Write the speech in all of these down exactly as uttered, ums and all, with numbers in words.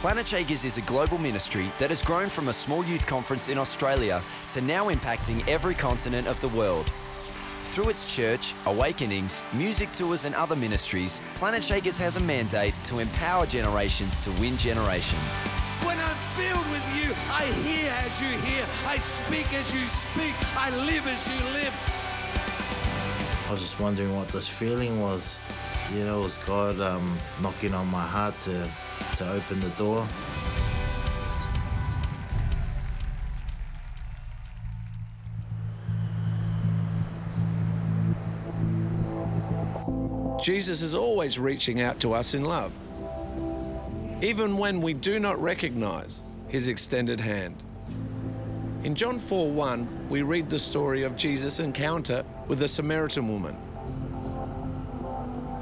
Planet Shakers is a global ministry that has grown from a small youth conference in Australia to now impacting every continent of the world. Through its church, awakenings, music tours and other ministries, Planet Shakers has a mandate to empower generations to win generations. When I'm filled with you, I hear as you hear, I speak as you speak, I live as you live. I was just wondering what this feeling was. You know, it was God um, knocking on my heart to, to open the door. Jesus is always reaching out to us in love, even when we do not recognize his extended hand. In John four one, we read the story of Jesus' encounter with a Samaritan woman.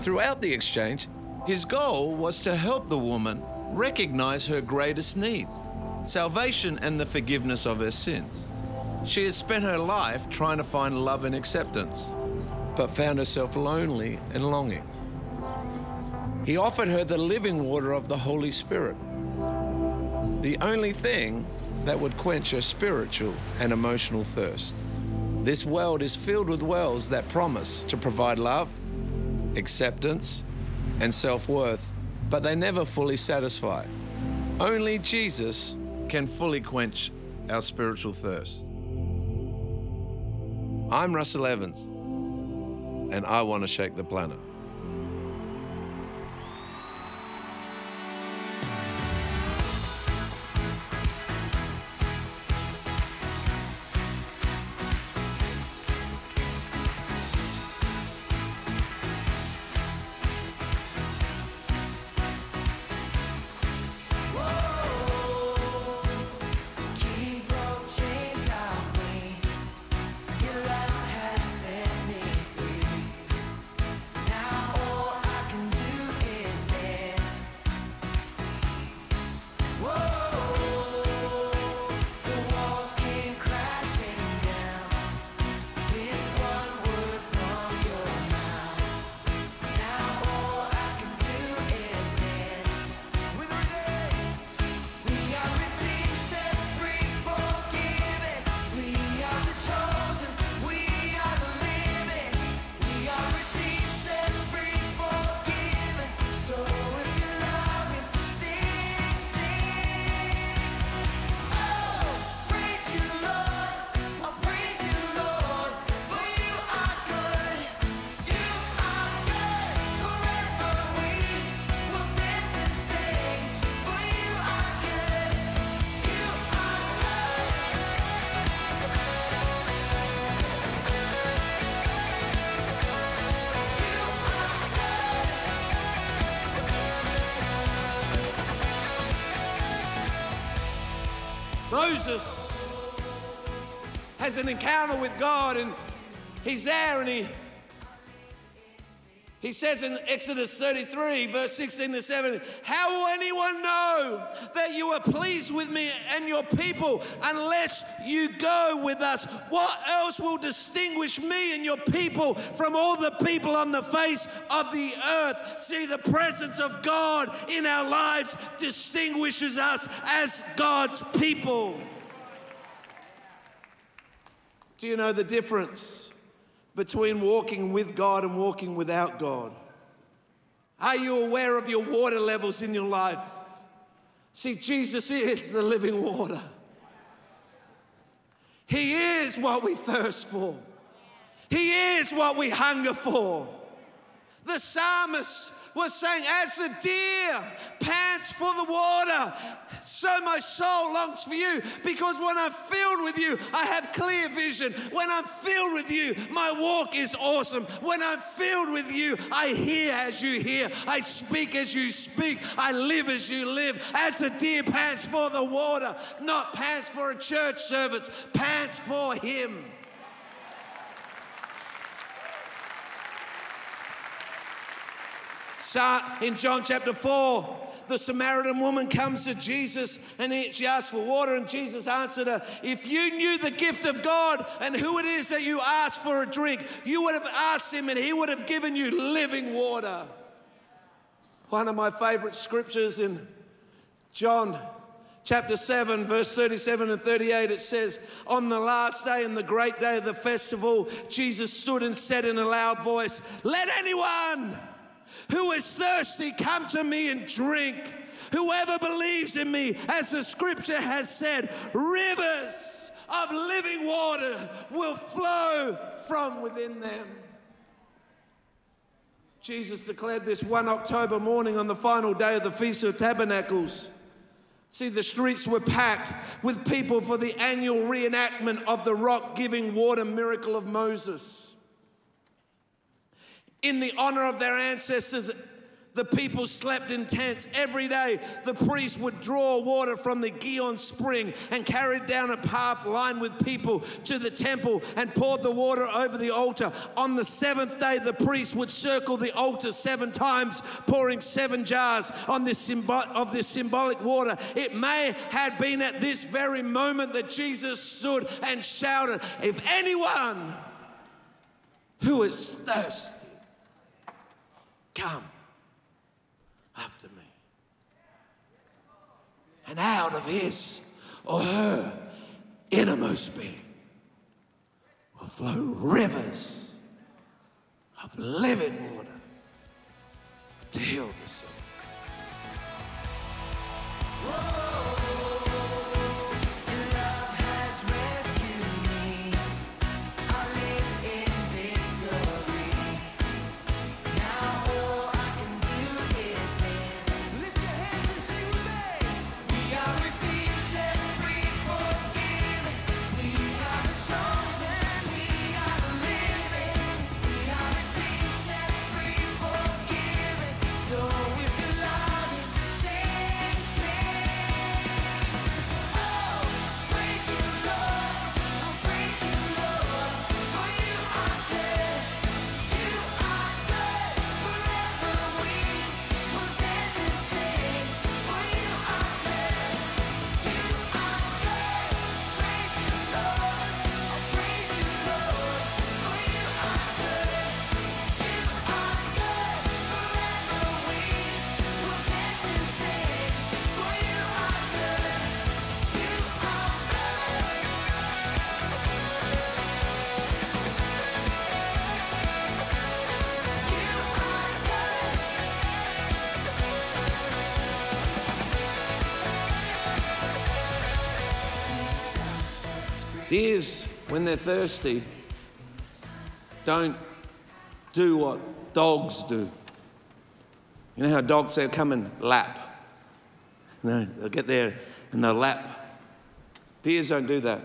Throughout the exchange, his goal was to help the woman recognize her greatest need, salvation and the forgiveness of her sins. She had spent her life trying to find love and acceptance, but found herself lonely and longing. He offered her the living water of the Holy Spirit, the only thing that would quench her spiritual and emotional thirst. This world is filled with wells that promise to provide love, acceptance, and self-worth, but they never fully satisfy. Only Jesus can fully quench our spiritual thirst. I'm Russell Evans, and I want to shake the planet. Moses has an encounter with God, and he's there, and he, he says in Exodus thirty-three, verse sixteen to seventeen, "How will anyone know that you are pleased with me and your people unless you go with us? What else will distinguish me and your people from all the people on the face of the earth?" See, the presence of God in our lives distinguishes us as God's people. Do you know the difference between walking with God and walking without God? Are you aware of your water levels in your life? See, Jesus is the living water. He is what we thirst for. He is what we hunger for. The psalmist was saying, "As the deer pants for the water, so my soul longs for you, because when I'm filled with you, I have clear vision. When I'm filled with you, my walk is awesome. When I'm filled with you, I hear as you hear, I speak as you speak, I live as you live. As the deer pants for the water," not pants for a church service, pants for him. So in John chapter four, the Samaritan woman comes to Jesus, and he, she asks for water, and Jesus answered her, "If you knew the gift of God and who it is that you asked for a drink, you would have asked him and he would have given you living water." One of my favorite scriptures in John chapter seven, verse thirty-seven and thirty-eight, it says, on the last day and the great day of the festival, Jesus stood and said in a loud voice, let anyone who is thirsty come to me and drink. Whoever believes in me, as the scripture has said, rivers of living water will flow from within them. Jesus declared this one October morning on the final day of the Feast of Tabernacles. See, the streets were packed with people for the annual reenactment of the rock-giving water miracle of Moses. In the honor of their ancestors, the people slept in tents. Every day, the priest would draw water from the Gihon spring and carried down a path lined with people to the temple and poured the water over the altar. On the seventh day, the priest would circle the altar seven times, pouring seven jars on this symbo- of this symbolic water. It may have been at this very moment that Jesus stood and shouted, if anyone who is thirsty, come after me. And out of his or her innermost being will flow rivers of living water to heal the soul. Whoa. Deers, when they're thirsty, don't do what dogs do. You know how dogs, they'll come and lap. You know, they'll get there and they'll lap. Deers don't do that.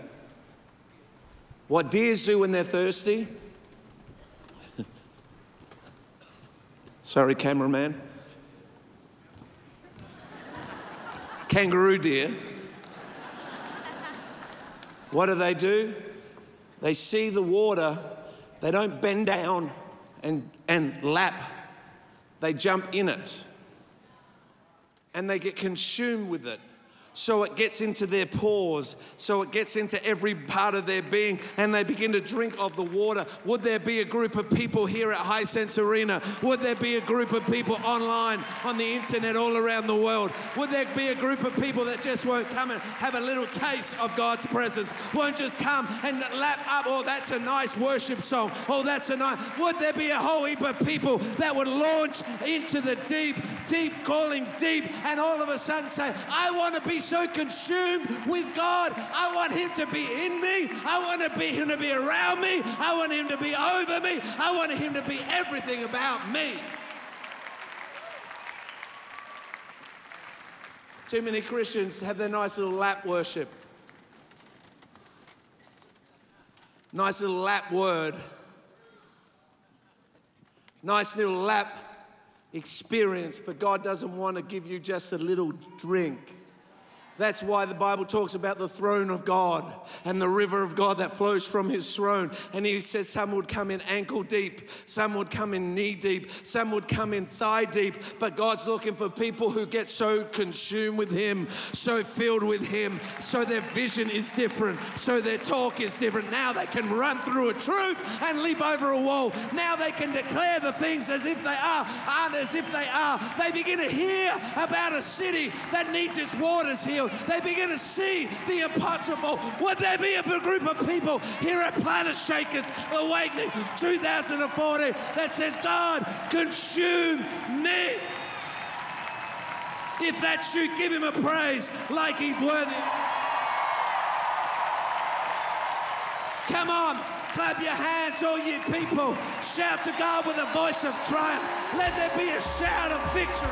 What deers do when they're thirsty... Sorry, cameraman. Kangaroo deer. What do they do? They see the water. They don't bend down and, and lap. They jump in it. And they get consumed with it. So it gets into their pores. So it gets into every part of their being. And they begin to drink of the water. Would there be a group of people here at High Sense Arena? Would there be a group of people online, on the internet, all around the world? Would there be a group of people that just won't come and have a little taste of God's presence? Won't just come and lap up, oh, that's a nice worship song. Oh, that's a nice... Would there be a whole heap of people that would launch into the deep, deep, calling deep, and all of a sudden say, I want to be so consumed with God. I want him to be in me. I want to be him to be around me. I want him to be over me. I want him to be everything about me. Too many Christians have their nice little lap worship. Nice little lap word. Nice little lap experience, but God doesn't want to give you just a little drink. That's why the Bible talks about the throne of God and the river of God that flows from his throne. And he says some would come in ankle deep, some would come in knee deep, some would come in thigh deep, but God's looking for people who get so consumed with him, so filled with him, so their vision is different, so their talk is different. Now they can run through a troop and leap over a wall. Now they can declare the things as if they are, aren't as if they are. They begin to hear about a city that needs its waters healed. They begin to see the impossible. Would there be a group of people here at Planet Shakers Awakening two thousand fourteen that says, God, consume me? If that's you, give him a praise like he's worthy. Come on, clap your hands, all you people. Shout to God with a voice of triumph. Let there be a shout of victory.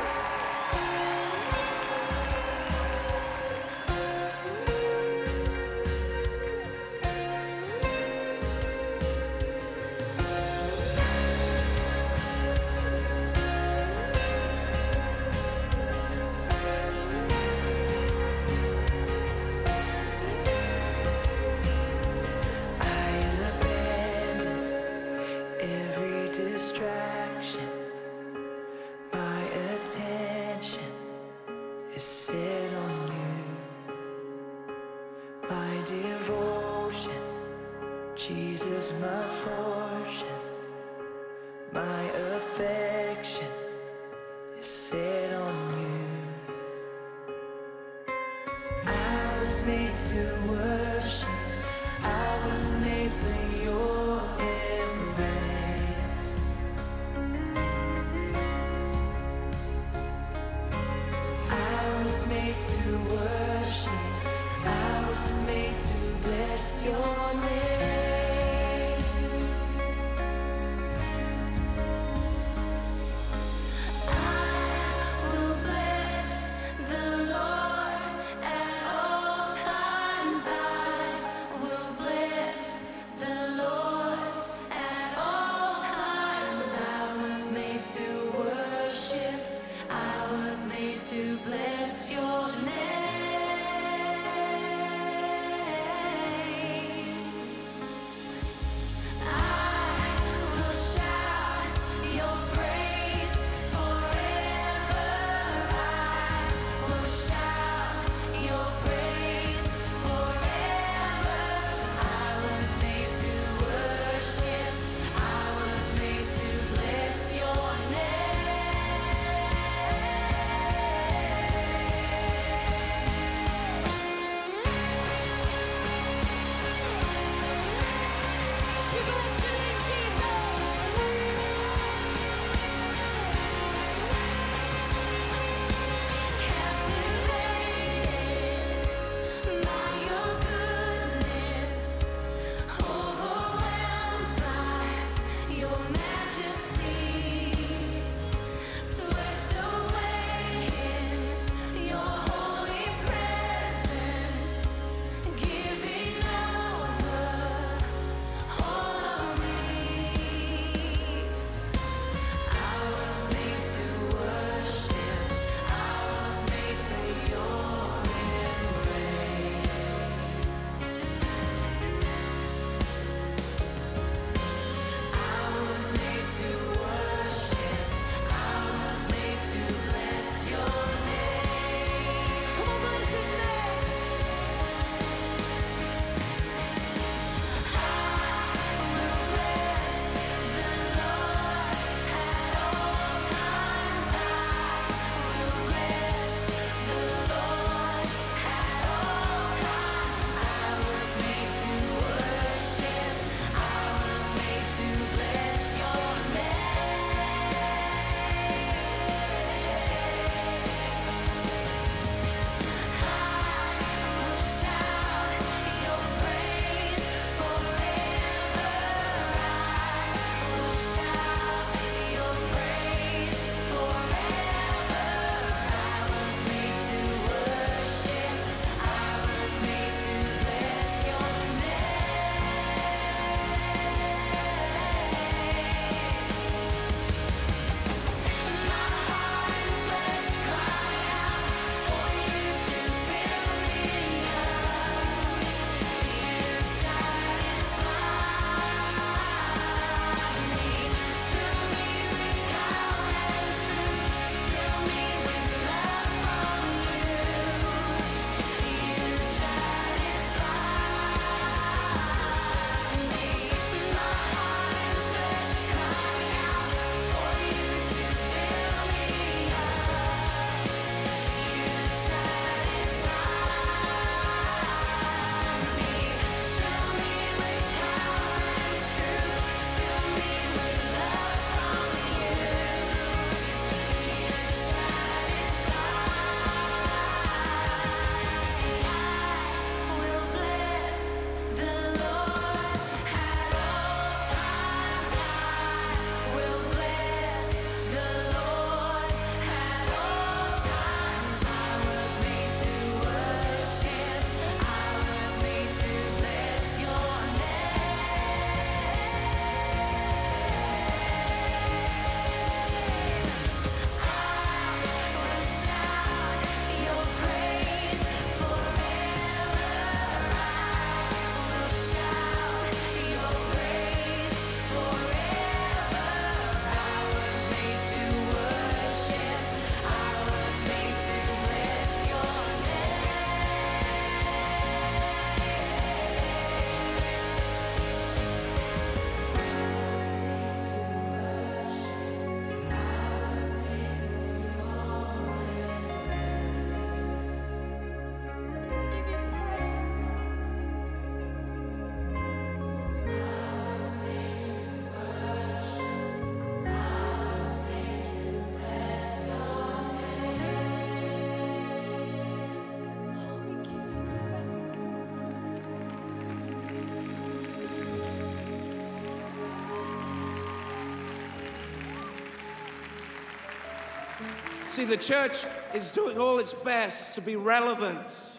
See, the church is doing all its best to be relevant.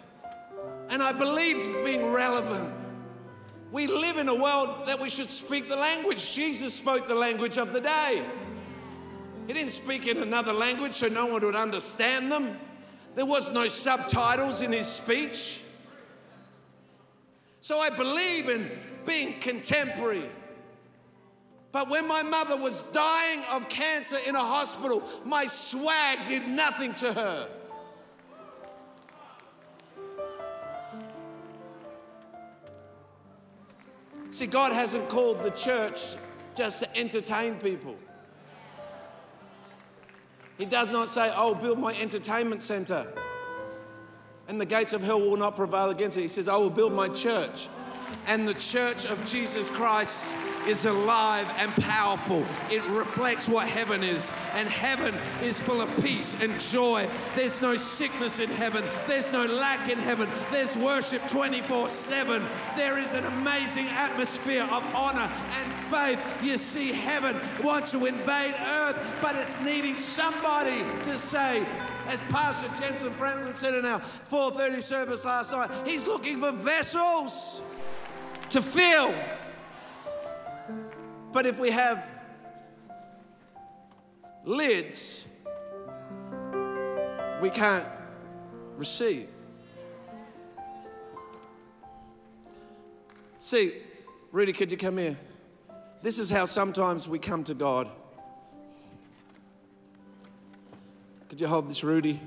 And I believe being relevant. We live in a world that we should speak the language. Jesus spoke the language of the day. He didn't speak in another language so no one would understand them. There was no subtitles in his speech. So I believe in being contemporary. But when my mother was dying of cancer in a hospital, my swag did nothing to her. See, God hasn't called the church just to entertain people. He does not say, "Oh, build my entertainment center, and the gates of hell will not prevail against it." He says, "I will build my church, and the church of Jesus Christ is alive and powerful. It reflects what heaven is, and heaven is full of peace and joy. There's no sickness in heaven. There's no lack in heaven. There's worship twenty-four seven. There is an amazing atmosphere of honor and faith. You see, heaven wants to invade earth, but it's needing somebody to say, as Pastor Jensen Brenlin said in our four thirty service last night, he's looking for vessels to fill. But if we have lids, we can't receive. See, Rudy, could you come here? This is how sometimes we come to God. Could you hold this, Rudy?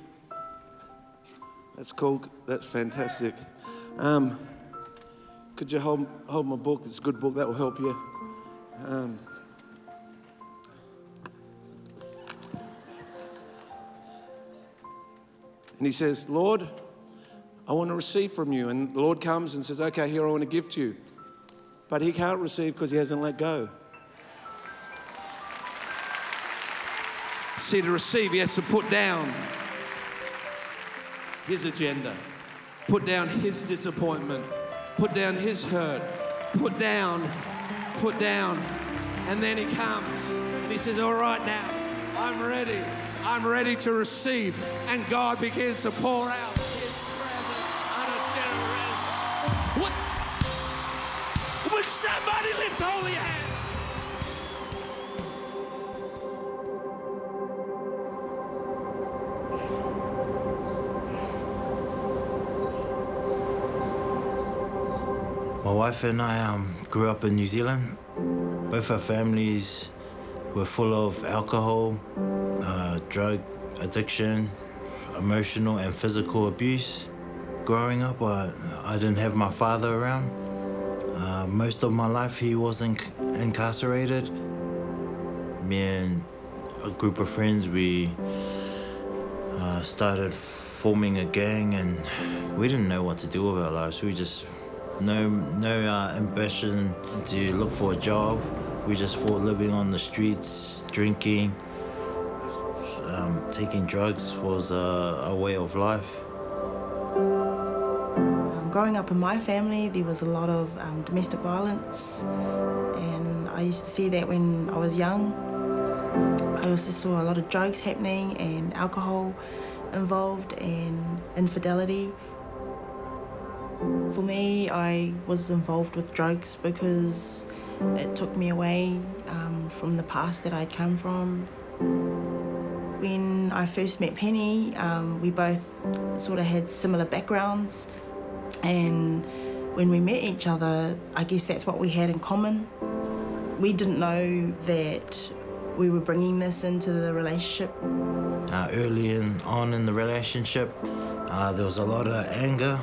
That's cool. That's fantastic. Um, could you hold, hold my book? It's a good book. That will help you. Um, and he says, "Lord, I want to receive from you." And the Lord comes and says, "Okay, here, I want to give to you." But he can't receive because he hasn't let go. See, to receive, he has to put down his agenda, put down his disappointment, put down his hurt, put down put down, and then he comes and he says, "All right, now I'm ready. I'm ready to receive." And God begins to pour out his presence on a generation. What? Would somebody lift holy hands? My wife and I um, grew up in New Zealand. Both our families were full of alcohol, uh, drug addiction, emotional and physical abuse. Growing up, I, I didn't have my father around. Uh, most of my life, he was inc incarcerated. Me and a group of friends, we uh, started forming a gang, and we didn't know what to do with our lives. We just No, no uh, ambition to look for a job. We just thought living on the streets, drinking, um, taking drugs was a, a way of life. Um, growing up in my family, there was a lot of um, domestic violence, and I used to see that when I was young. I also saw a lot of drugs happening and alcohol involved and infidelity. For me, I was involved with drugs because it took me away um, from the past that I'd come from. When I first met Penny, um, we both sort of had similar backgrounds, and when we met each other, I guess that's what we had in common. We didn't know that we were bringing this into the relationship. Uh, early in, on in the relationship, uh, there was a lot of anger.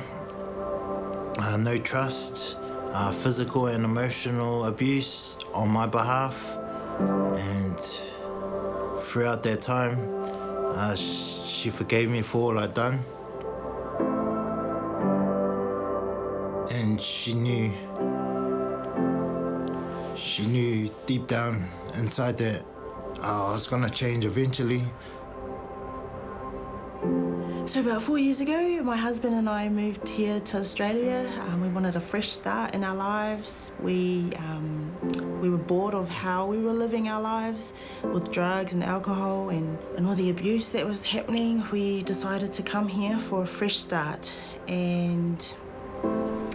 Uh, no trust, uh, physical and emotional abuse on my behalf. And throughout that time, uh, sh she forgave me for all I'd done. And she knew, she knew deep down inside that uh, I was gonna change eventually. So about four years ago, my husband and I moved here to Australia. Um, we wanted a fresh start in our lives. We um, we were bored of how we were living our lives with drugs and alcohol and, and all the abuse that was happening. We decided to come here for a fresh start. And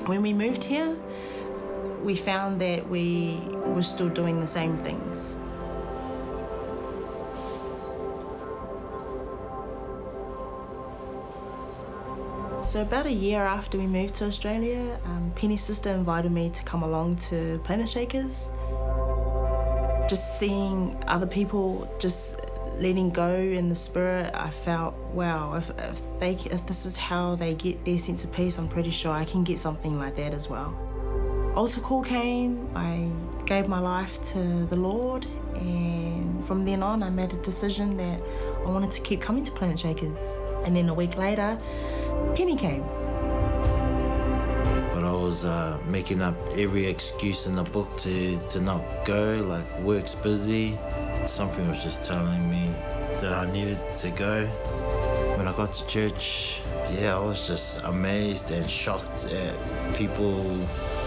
when we moved here, we found that we were still doing the same things. So about a year after we moved to Australia, um, Penny's sister invited me to come along to Planet Shakers. Just seeing other people just letting go in the spirit, I felt, wow, if, if, they, if this is how they get their sense of peace, I'm pretty sure I can get something like that as well. Altar call came, I gave my life to the Lord, and from then on I made a decision that I wanted to keep coming to Planet Shakers. And then a week later, Penny came. But I was uh, making up every excuse in the book to, to not go, like work's busy. Something was just telling me that I needed to go. When I got to church, yeah, I was just amazed and shocked at people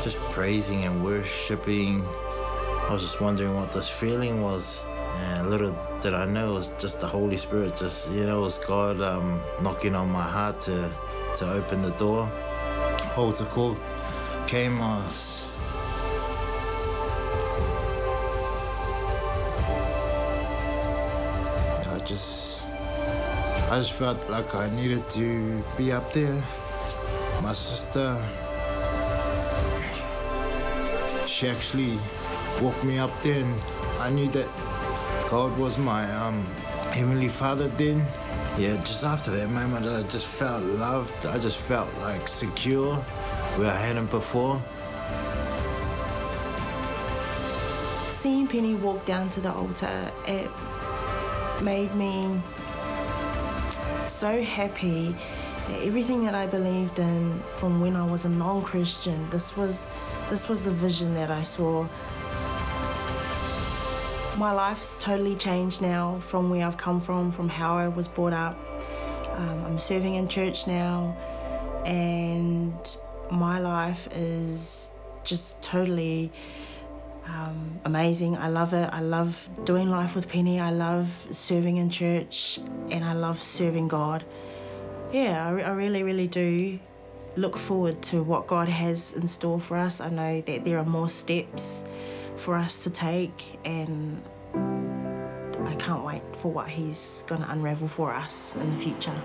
just praising and worshipping. I was just wondering what this feeling was. And little did I know, it was just the Holy Spirit, just, you know, it was God um, knocking on my heart to, to open the door. Altar call came, I was... I just... I just felt like I needed to be up there. My sister, she actually walked me up there, and I knew that God was my um, Heavenly Father then. Yeah, just after that moment, I just felt loved. I just felt like secure, where I hadn't before. Seeing Penny walk down to the altar, it made me so happy that everything that I believed in from when I was a non-Christian, this was, this was the vision that I saw. My life's totally changed now from where I've come from, from how I was brought up. Um, I'm serving in church now, and my life is just totally um, amazing. I love it. I love doing life with Penny. I love serving in church, and I love serving God. Yeah, I, I really, really do look forward to what God has in store for us. I know that there are more steps for us to take, and I can't wait for what he's going to unravel for us in the future.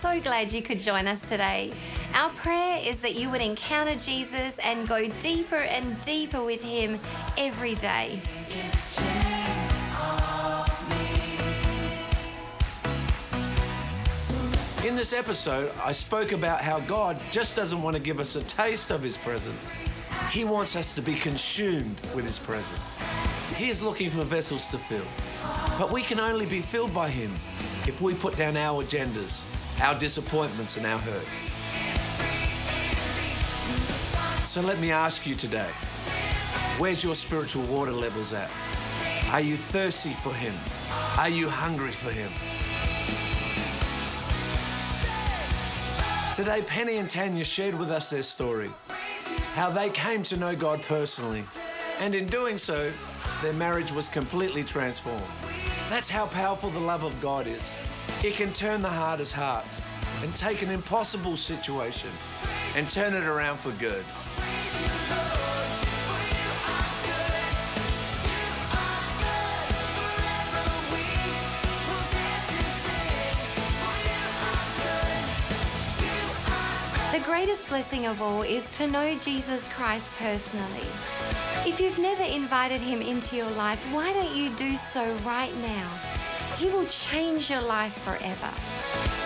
So glad you could join us today. Our prayer is that you would encounter Jesus and go deeper and deeper with him every day. In this episode, I spoke about how God just doesn't want to give us a taste of his presence. He wants us to be consumed with his presence. He is looking for vessels to fill, but we can only be filled by him if we put down our agendas, our disappointments and our hurts. So let me ask you today, where's your spiritual water levels at? Are you thirsty for him? Are you hungry for him? Today, Penny and Tanya shared with us their story, how they came to know God personally, and in doing so, their marriage was completely transformed. That's how powerful the love of God is. It can turn the hardest hearts and take an impossible situation and turn it around for good. The greatest blessing of all is to know Jesus Christ personally. If you've never invited him into your life, why don't you do so right now? He will change your life forever.